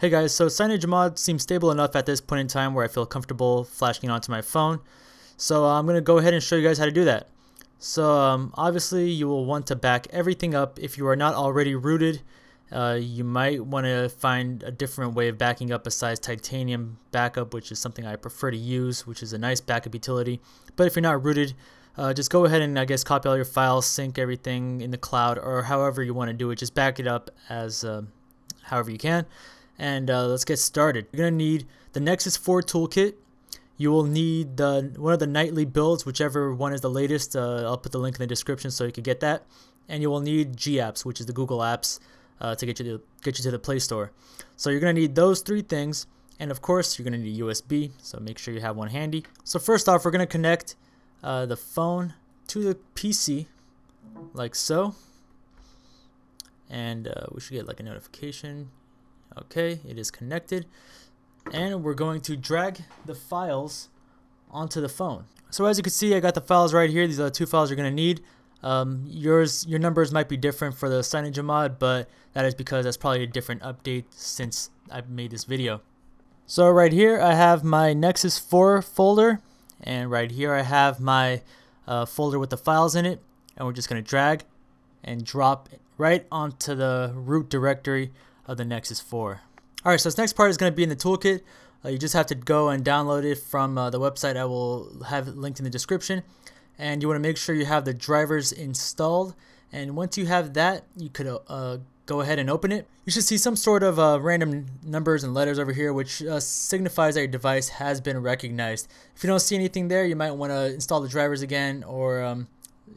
Hey guys, so CyanogenMod seems stable enough at this point in time where I feel comfortable flashing it onto my phone. So I'm going to go ahead and show you guys how to do that. So obviously you will want to back everything up. If you are not already rooted, you might want to find a different way of backing up besides Titanium Backup, which is something I prefer to use, which is a nice backup utility. But if you're not rooted, just go ahead and I guess copy all your files, sync everything in the cloud, or however you want to do it. Just back it up as however you can. And let's get started. You're gonna need the Nexus 4 toolkit. You will need one of the nightly builds, whichever one is the latest. I'll put the link in the description so you can get that. And you will need GApps, which is the Google Apps, to get you to the Play Store. So you're gonna need those three things, and of course you're gonna need USB. So make sure you have one handy. So first off, we're gonna connect the phone to the PC, like so. And we should get like a notification. Okay, it is connected, and we're going to drag the files onto the phone. So as you can see, I got the files right here. These are the two files you're going to need. Your numbers might be different for the CyanogenMod, but that is because that's probably a different update since I've made this video. So right here I have my Nexus 4 folder, and right here I have my folder with the files in it, and we're just going to drag and drop it right onto the root directory of the Nexus 4. Alright, so this next part is going to be in the toolkit. You just have to go and download it from the website I will have linked in the description. And you want to make sure you have the drivers installed. And once you have that, you could go ahead and open it. You should see some sort of random numbers and letters over here, which signifies that your device has been recognized. If you don't see anything there, you might want to install the drivers again, or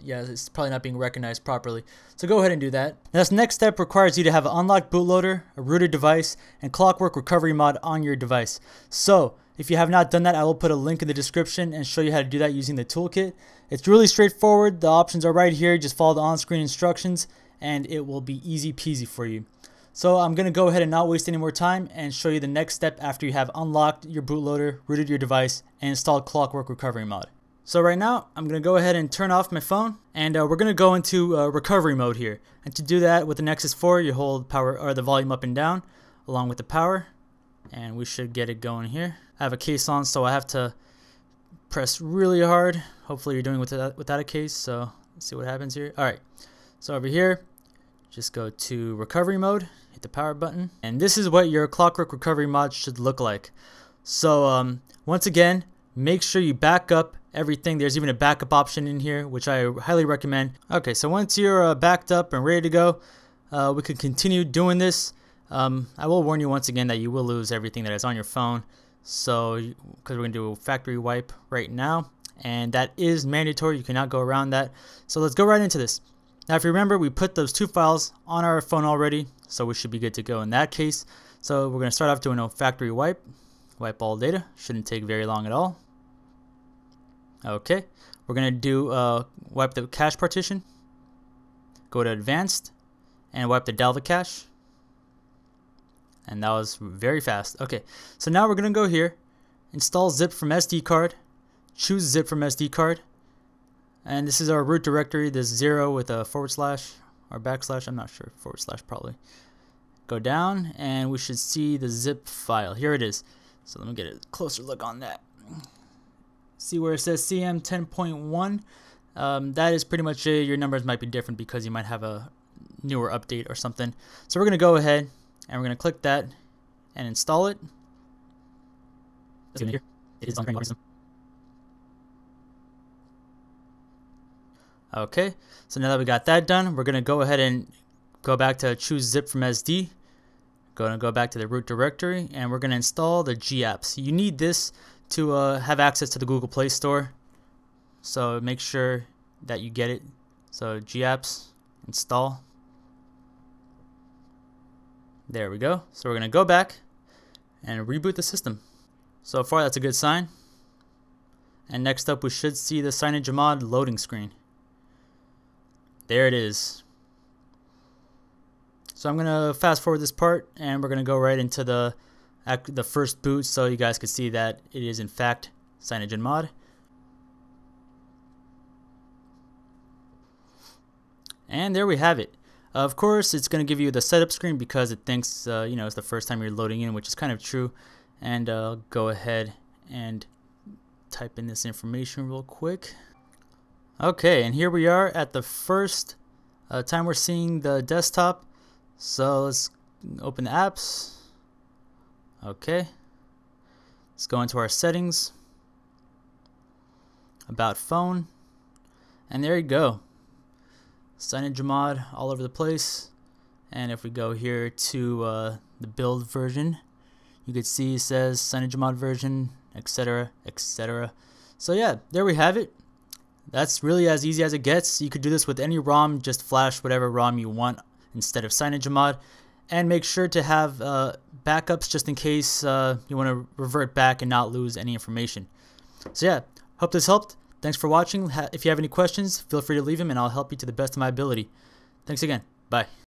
yeah, it's probably not being recognized properly. So go ahead and do that. Now, this next step requires you to have an unlocked bootloader, a rooted device, and Clockwork Recovery Mod on your device. So if you have not done that, I will put a link in the description and show you how to do that using the toolkit. It's really straightforward. The options are right here. Just follow the on-screen instructions and it will be easy peasy for you. So I'm going to go ahead and not waste any more time and show you the next step after you have unlocked your bootloader, rooted your device, and installed Clockwork Recovery Mod. So right now, I'm going to go ahead and turn off my phone, and we're going to go into recovery mode here. And to do that with the Nexus 4, you hold power or the volume up and down along with the power, and we should get it going here. I have a case on, so I have to press really hard. Hopefully you're doing without a case, so let's see what happens here. Alright, so over here, just go to recovery mode, hit the power button, and this is what your Clockwork Recovery Mod should look like. So once again, make sure you back up everything. There's even a backup option in here, which I highly recommend. Okay, so once you're backed up and ready to go, we can continue doing this. I will warn you once again that you will lose everything that is on your phone, so because we're gonna do a factory wipe right now, and that is mandatory. You cannot go around that. So let's go right into this. Now, if you remember, we put those two files on our phone already, so we should be good to go in that case. So we're gonna start off doing a factory wipe all data. Shouldn't take very long at all. Okay, we're going to do wipe the cache partition, go to advanced, and wipe the Dalvik cache. And that was very fast. Okay, so now we're going to go here, install zip from SD card, choose zip from SD card, and this is our root directory, this 0 with a / or backslash, I'm not sure, / probably. Go down, and we should see the zip file. Here it is. So let me get a closer look on that. See where it says CM10.1. That is pretty much it. Your numbers might be different because you might have a newer update or something. So we're going to go ahead and we're going to click that and install it. It is on system. Okay, so now that we got that done, we're going to go ahead and go back to choose zip from SD. Going to go back to the root directory, and we're going to install the GApps. You need this to have access to the Google Play Store, so make sure that you get it. So GApps, install. There we go. So we're going to go back and reboot the system. So far that's a good sign. And next up we should see the CyanogenMod loading screen. There it is. So I'm going to fast forward this part, and we're going to go right into the first boot, so you guys can see that it is in fact CyanogenMod. And there we have it. Of course, it's going to give you the setup screen because it thinks you know, it's the first time you're loading in, which is kind of true. And I'll go ahead and type in this information real quick. Okay, and here we are at the first time we're seeing the desktop. So let's open the apps. Okay, let's go into our settings, about phone, and there you go. CyanogenMod all over the place. And if we go here to the build version, you could see it says CyanogenMod version, etc., etc. So yeah, there we have it. That's really as easy as it gets. You could do this with any ROM, just flash whatever ROM you want instead of CyanogenMod. And make sure to have backups just in case you want to revert back and not lose any information. So yeah, hope this helped. Thanks for watching. If you have any questions, feel free to leave them and I'll help you to the best of my ability. Thanks again. Bye.